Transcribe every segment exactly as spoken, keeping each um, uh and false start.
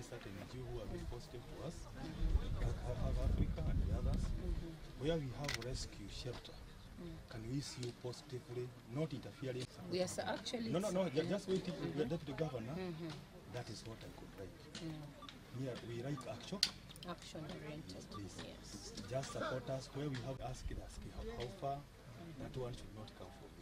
especially certain Jews who have been positive to us, like South Africa and the others, where we have rescue shelter. Can we see you positively, not interfering? We are actually... No, no, no, yeah. just wait till the Deputy Governor. Mm-hmm. That is what I could write. Mm. Here we write action. Action-oriented, yes, yes. Just support us where we have asked us how far mm-hmm. that one should not come from.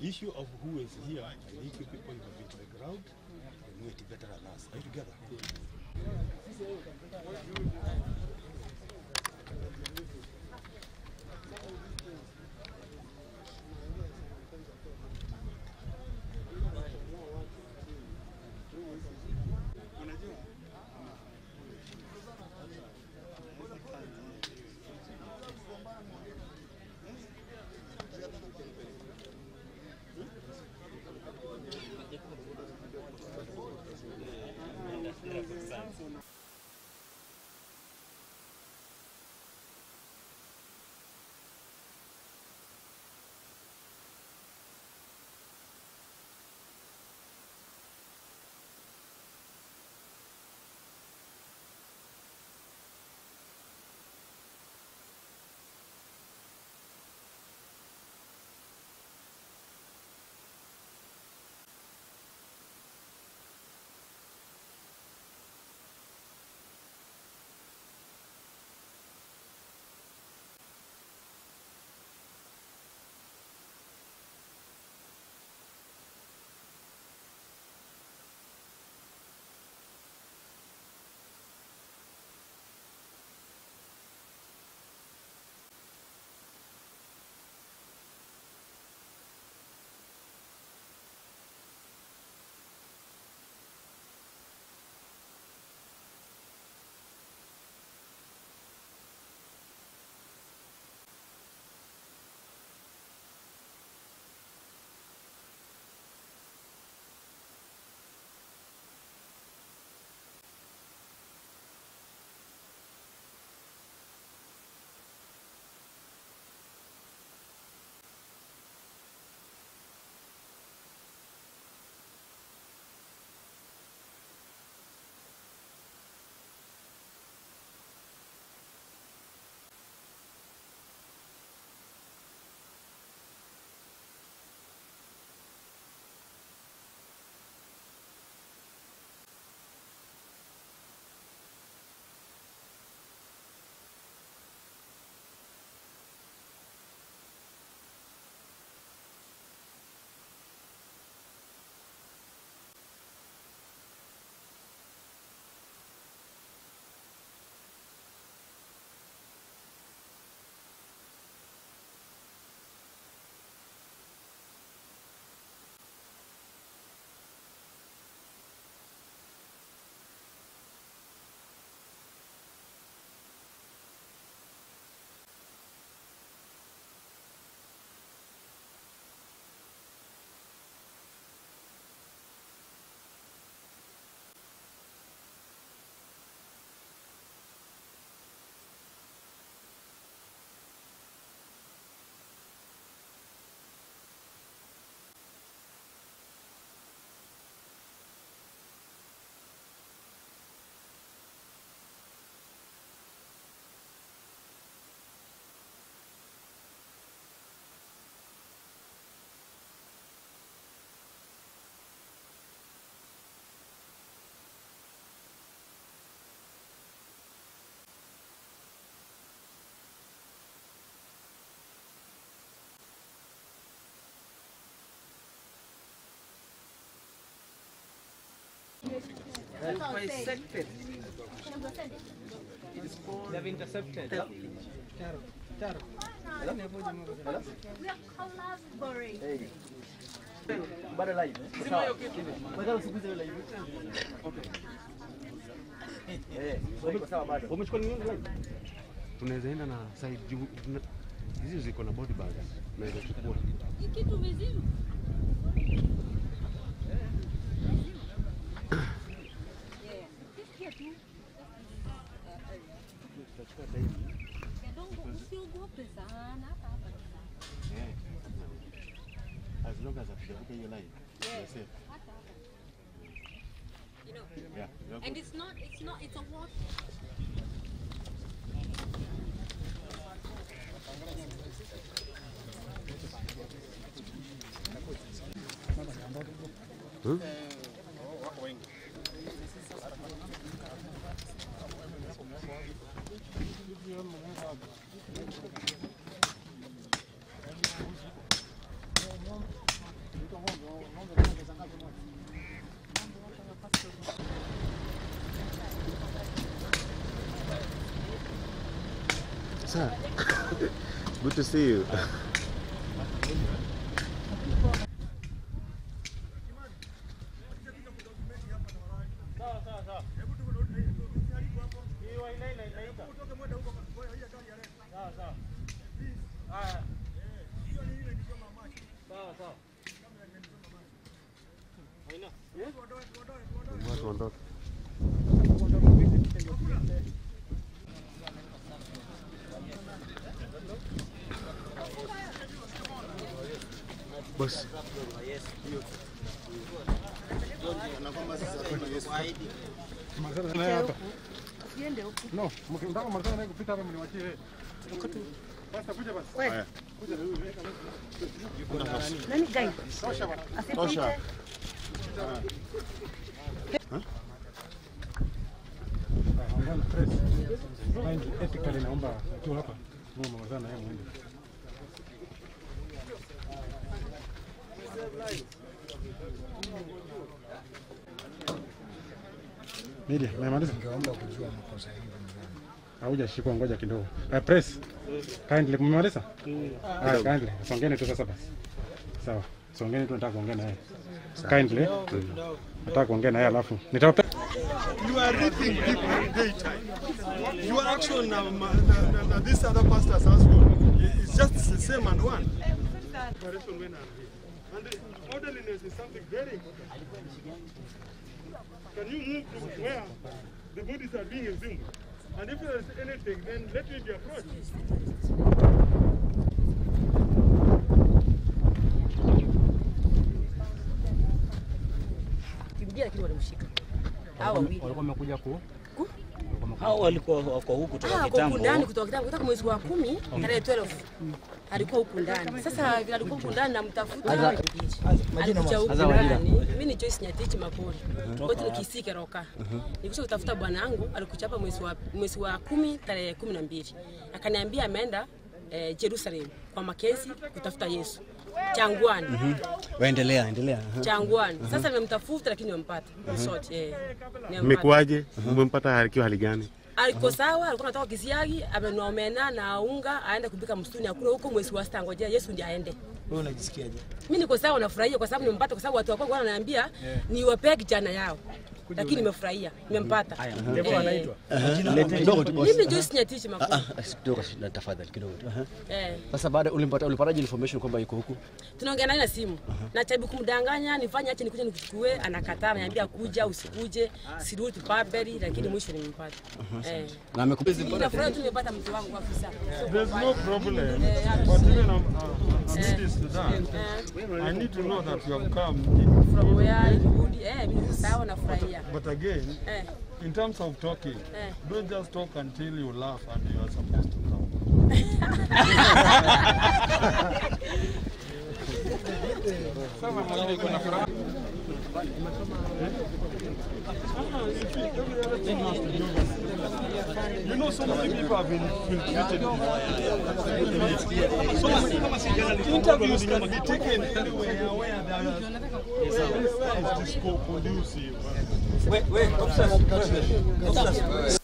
Issue of who is here, I think people who have been to the ground, they know it better than us. Are you together? It was intercepted. It is called... They have intercepted. Taro. Taro. We are collaborating. But alive. But also good alive. Okay. Hey, how much can you do? Tunaenda na side hizi ziko na body bag. Na hizo chukua. Kitu vizuri. As long as I feel okay, you're lying. Yes. you know. Yeah. No, and it's not, it's not, it's a walk. Hmm? Sir, good to see you. Bus. No, Media, my mother. I will just ship on Goja Kindo. I press kindly, Marissa. I kindly, so I'm going to the Sabbath. So, so I'm going to attack on Gana. Kindly, attack on Gana. I love you. You are ripping people in daytime. You are actually now, this other pastor's household. It's just the same and one. And orderliness is something very important. Can you move to where the bodies are being exhumed? And if there is anything, then let it be approached. Hao walikuwa huko huko kutoka kitambo. Ndani kutoka kitambo kutoka mwezi wa kumi tarehe twelve. Alikuwa huko ndani. Sasa alikuwa huko ndani namtafuta. Mimi ni Joyce Nyatiti Mapori. Wote nikisika roka. Nilikuwa kutafuta bwana wangu alikuchapa mwezi wa mwezi wa kumi tarehe kumi na mbili. Akaniambia ameenda Jerusalem kwa Makenzi kutafuta Yesu. Changwani. Mhm. Waendelea, endelea. Changwani. Sasa nimemtafuta lakini nimempata. Short eh. Nimekuaje? Umempata hali hali gani? Alikuwa sawa, alikuwa anataka kisiagi, amenomeana na unga, aende kupika msituni akula huko mwezi wa sita ngojea Yesu ndiye aende. Wewe unajisikiaje? Mimi niko sawa nafurahia kwa sababu nimempata kwa sababu watu wako wananiambia niwapee kijana yao. Lakini nimefurahia, nimempata. Ndio anaitwa. Kidogo tu boss. Mimi Joyce Nyatiti Mapori. Ah, kidogo na tafadhali kidogo. Eh. Sasa baada ulimpata ulipataje information kwamba yuko huku? Tunaongea naye na simu. Najaribu kumdanganya, nifanye acha nikuje nikuchukue, anakataa, ananiambia kuja usikuje, sirudi Barbary lakini mwisho nimempata. Eh. Na amekupeza pale. Nafurahi tumepata mtu wangu kwa afisa. There's no problem. But even I'm serious to that. I need to know that you have come from where you did. Eh, mimi sawa na furahi. But again, eh. in terms of talking, eh. don't just talk until you laugh and you are supposed to laugh. You know, so many people have been treated. So many interviews can be taken anywhere where there are. Where is this co-producive? Wait, wait, obsessed.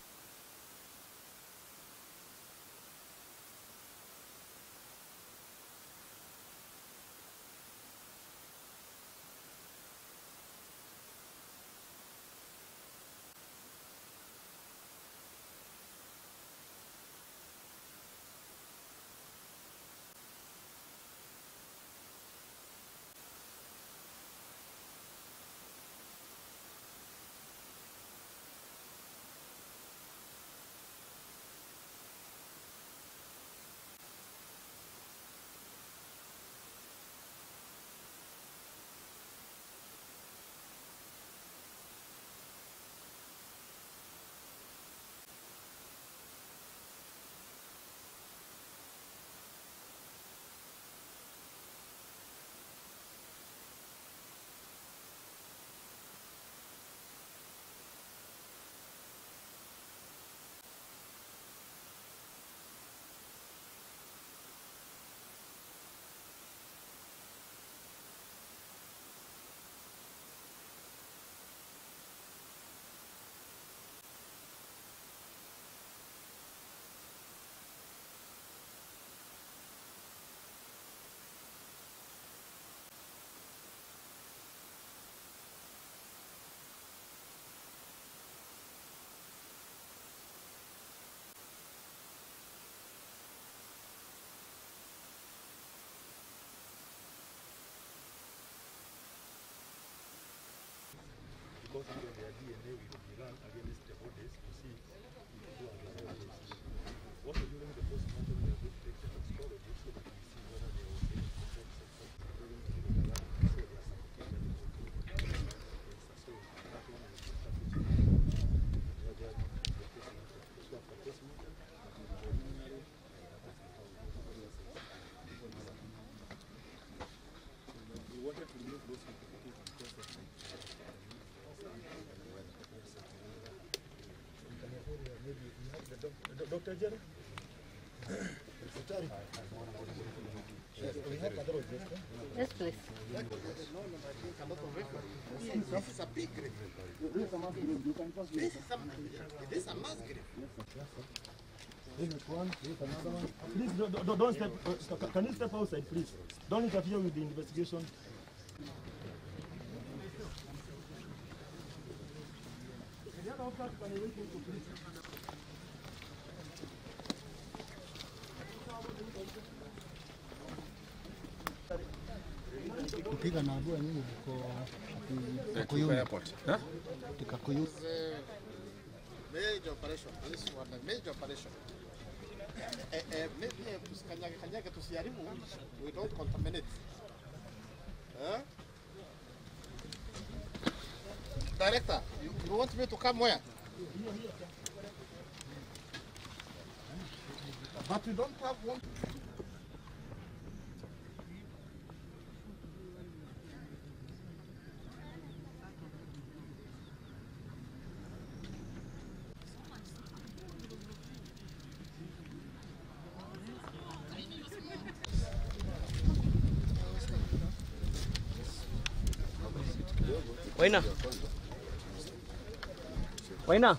plan against devotees to see if people are devotees. Also during the post-mortem, they would take the astrology so that we see whether they will take the steps and steps according to the Vedanta. So they are supported and they will do it. So that one is the strategy. They are the post-mortem. So after post-mortem, that is the ordinary, and that is how everybody else is. So we wanted to move those people to the concept of Doctor Jenner? Yes, please. This is a big grave. This is a, this is a mass grave. This is one, this is another one. Please don't, don't, don't step, uh, can you step outside, please? Don't interfere with the investigation. Kupiga na adua nini kuko Kakuyuni airport, huh? To Kakuyuni. Major operation. This was a major operation. Maybe tusikanyage kanyage tusiharibu. We don't contaminate. Huh? Director, you, you want me to come where? But we don't have one. Why not? Why not?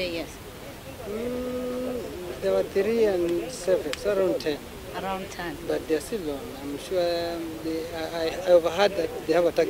Yes. Mm, there were three and seven, so around ten. Around ten. But they're still on. I'm sure um, they, I, I overheard that they have a target.